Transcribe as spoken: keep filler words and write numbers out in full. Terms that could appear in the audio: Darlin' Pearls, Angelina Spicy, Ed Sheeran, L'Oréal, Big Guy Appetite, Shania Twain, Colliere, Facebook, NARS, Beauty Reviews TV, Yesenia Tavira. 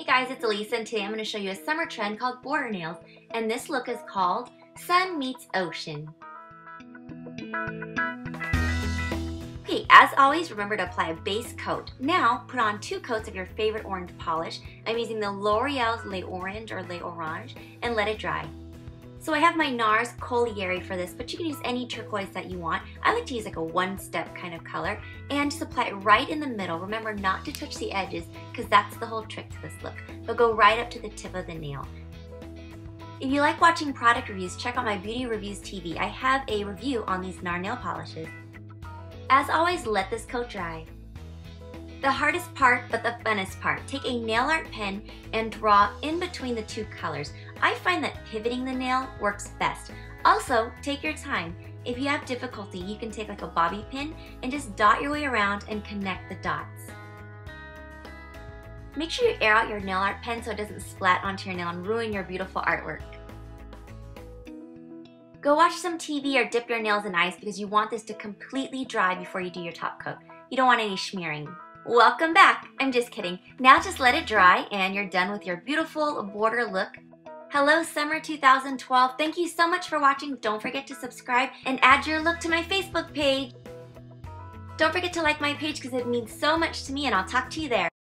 Hey guys, it's Elisa, and today I'm going to show you a summer trend called border nails, and this look is called Sun Meets Ocean. Okay, as always, remember to apply a base coat. Now, put on two coats of your favorite orange polish. I'm using the L'Oréal's Le Orange or Le Orange, and let it dry. So I have my NARS Colliere for this, but you can use any turquoise that you want. I like to use like a one-step kind of color, and just apply it right in the middle. Remember not to touch the edges, because that's the whole trick to this look. But go right up to the tip of the nail. If you like watching product reviews, check out my Beauty Reviews T V. I have a review on these NARS nail polishes. As always, let this coat dry. The hardest part, but the funnest part. Take a nail art pen and draw in between the two colors. I find that pivoting the nail works best. Also, take your time. If you have difficulty, you can take like a bobby pin and just dot your way around and connect the dots. Make sure you air out your nail art pen so it doesn't splat onto your nail and ruin your beautiful artwork. Go watch some T V or dip your nails in ice, because you want this to completely dry before you do your top coat. You don't want any smearing. Welcome back. I'm just kidding. Now just let it dry and you're done with your beautiful border look. Hello summer two thousand twelve. Thank you so much for watching. Don't forget to subscribe and add your look to my Facebook page. Don't forget to like my page because it means so much to me, and I'll talk to you there.